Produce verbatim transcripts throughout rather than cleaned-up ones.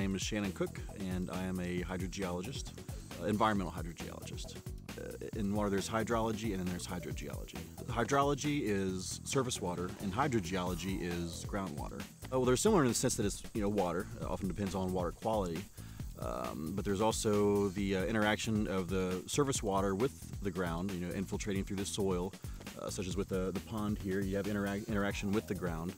My name is Shannon Cook, and I am a hydrogeologist, uh, environmental hydrogeologist. Uh, in water there's hydrology, and then there's hydrogeology. Hydrology is surface water, and hydrogeology is groundwater. Uh, well, they're similar in the sense that it's, you know, water. It often depends on water quality. Um, but there's also the uh, interaction of the surface water with the ground, you know, infiltrating through the soil, uh, such as with the, the pond here. You have interac interaction with the ground.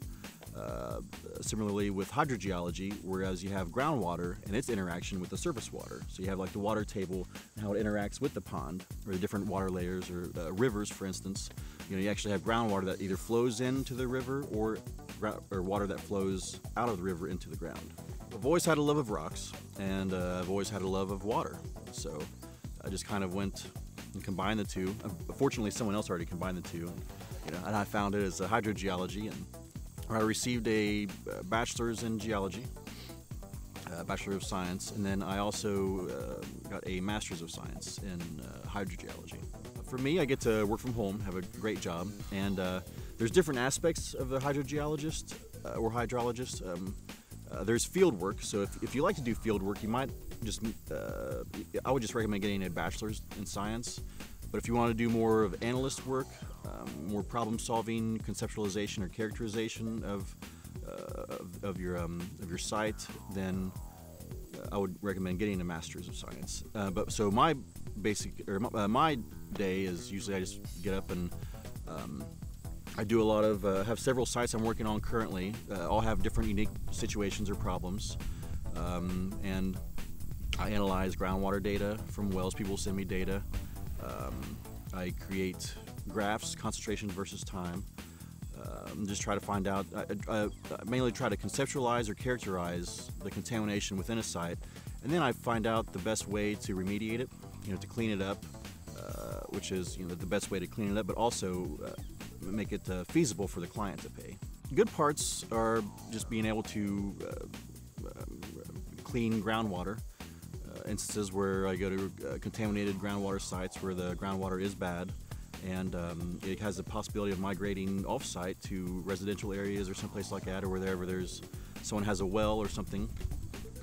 Uh, similarly with hydrogeology, whereas you have groundwater and its interaction with the surface water. So you have like the water table and how it interacts with the pond, or the different water layers, or uh, rivers, for instance. You know, you actually have groundwater that either flows into the river, or, or water that flows out of the river into the ground. I've always had a love of rocks, and uh, I've always had a love of water. So I just kind of went and combined the two. Fortunately, someone else already combined the two, and, you know, and I found it as a hydrogeology. And I received a bachelor's in geology, a bachelor of science, and then I also uh, got a master's of science in uh, hydrogeology. For me, I get to work from home, have a great job, and uh, there's different aspects of the hydrogeologist uh, or hydrologist. Um, uh, there's field work, so if, if you like to do field work, you might just, uh, I would just recommend getting a bachelor's in science. But if you want to do more of analyst work, um, more problem-solving, conceptualization, or characterization of uh, of, of your um, of your site, then I would recommend getting a master's of science. Uh, but so my basic or my, uh, my day is usually I just get up and um, I do a lot of uh, have several sites I'm working on currently. Uh, all have different unique situations or problems, um, and I analyze groundwater data from wells. People send me data. Um, I create graphs, concentration versus time, um, just try to find out, I, I, I mainly try to conceptualize or characterize the contamination within a site, and then I find out the best way to remediate it, you know, to clean it up, uh, which is, you know, the best way to clean it up, but also uh, make it uh, feasible for the client to pay. Good parts are just being able to uh, uh, clean groundwater. Instances where I go to uh, contaminated groundwater sites where the groundwater is bad, and um, it has the possibility of migrating off-site to residential areas or someplace like that, or wherever there's someone has a well or something,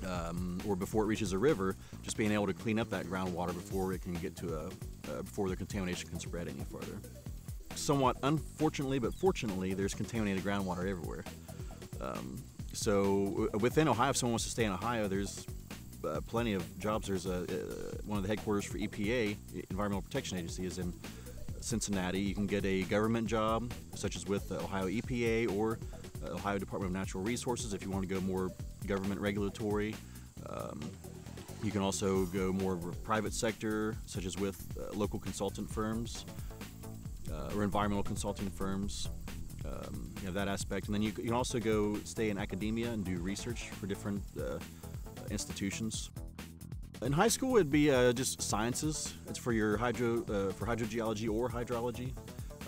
um, or before it reaches a river, just being able to clean up that groundwater before it can get to a uh, before the contamination can spread any further. Somewhat unfortunately, but fortunately, there's contaminated groundwater everywhere. Um, so within Ohio, if someone wants to stay in Ohio, there's Uh, plenty of jobs. There's a, uh, one of the headquarters for E P A, Environmental Protection Agency, is in Cincinnati. You can get a government job, such as with the Ohio E P A or uh, Ohio Department of Natural Resources, if you want to go more government regulatory. Um, you can also go more of a private sector, such as with uh, local consultant firms uh, or environmental consulting firms. Um, you have that aspect. And then you, you can also go stay in academia and do research for different uh, institutions. In high school, it'd be uh, just sciences. It's for your hydro, uh, for hydrogeology or hydrology,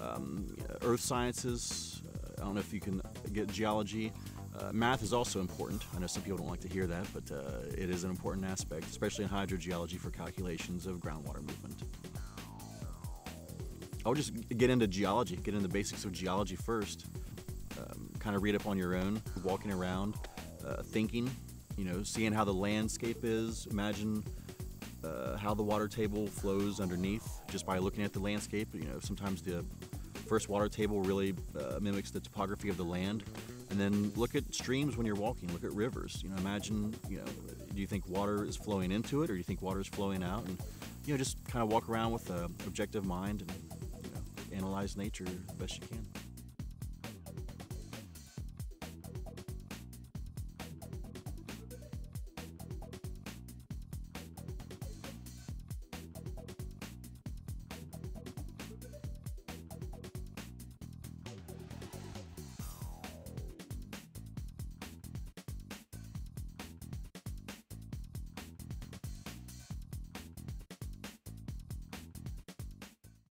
um, earth sciences. Uh, I don't know if you can get geology. Uh, math is also important. I know some people don't like to hear that, but uh, it is an important aspect, especially in hydrogeology for calculations of groundwater movement. I'll just get into geology, get into the basics of geology first. Um, kind of read up on your own, walking around, uh, thinking. You know, seeing how the landscape is, imagine uh, how the water table flows underneath just by looking at the landscape. You know, sometimes the first water table really uh, mimics the topography of the land. And then look at streams when you're walking, look at rivers. You know, imagine, you know, do you think water is flowing into it, or do you think water is flowing out? And, you know, just kind of walk around with an objective mind and, you know, analyze nature the best you can.